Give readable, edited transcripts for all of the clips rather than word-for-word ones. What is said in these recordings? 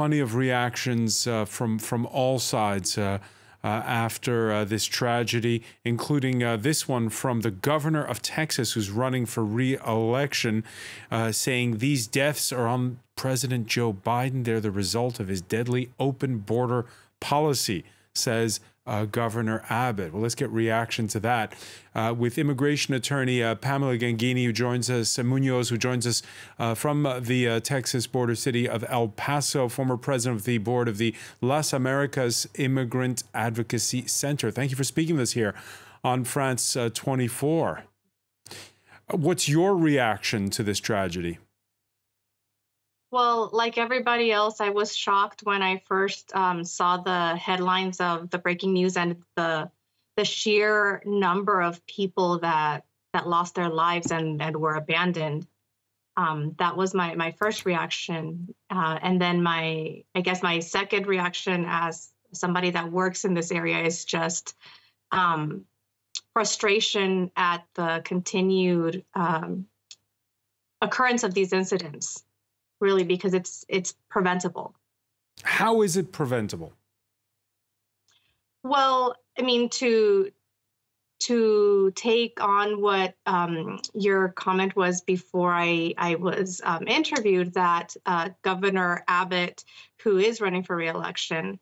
plenty of reactions from all sides after this tragedy, including this one from the governor of Texas, who's running for re-election, saying these deaths are on President Joe Biden. They're the result of his deadly open border policy, says Governor Abbott. Well, let's get reaction to that with immigration attorney Pamela Genghiní, who joins us, Muñoz, who joins us from the Texas border city of El Paso, former president of the board of the Las Americas Immigrant Advocacy Center. Thank you for speaking with us here on France 24. What's your reaction to this tragedy? Well, like everybody else, I was shocked when I first saw the headlines of the breaking news and the sheer number of people that lost their lives and were abandoned. That was my first reaction. And then I guess my second reaction as somebody that works in this area is just frustration at the continued occurrence of these incidents. Really, because it's preventable. How is it preventable? Well, I mean, to take on what your comment was before I was interviewed, that Governor Abbott, who is running for re-election,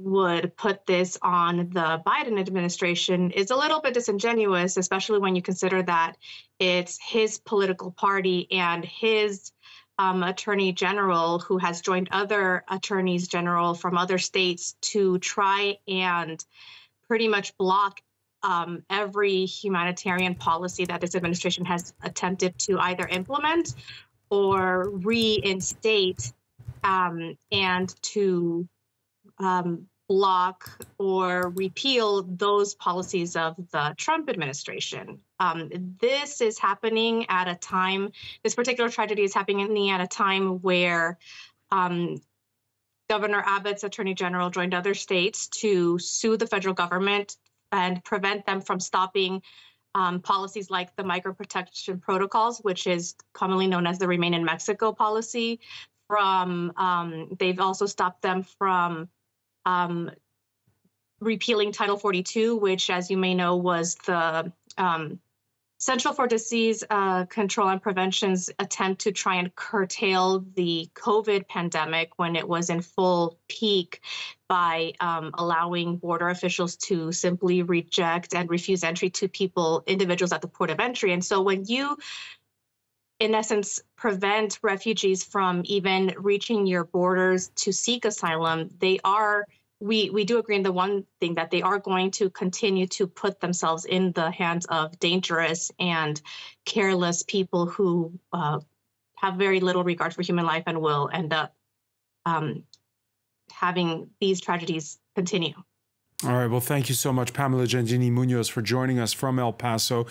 would put this on the Biden administration is a little bit disingenuous, especially when you consider that it's his political party and his attorney general, who has joined other attorneys general from other states to try and pretty much block every humanitarian policy that this administration has attempted to either implement or reinstate, and to block or repeal those policies of the Trump administration. This is happening at a time, this particular tragedy is happening at a time where Governor Abbott's attorney general joined other states to sue the federal government and prevent them from stopping policies like the Migrant Protection protocols, which is commonly known as the Remain in Mexico policy. They've also stopped them from repealing Title 42, which, as you may know, was the Central for Disease Control and Prevention's attempt to try and curtail the COVID pandemic when it was in full peak by allowing border officials to simply reject and refuse entry to individuals at the port of entry. And so when you, in essence, prevent refugees from even reaching your borders to seek asylum, they are, we do agree on the one thing, that they are going to continue to put themselves in the hands of dangerous and careless people who have very little regard for human life and will end up having these tragedies continue. All right. Well, thank you so much, Pamela Genghiní Muñoz, for joining us from El Paso.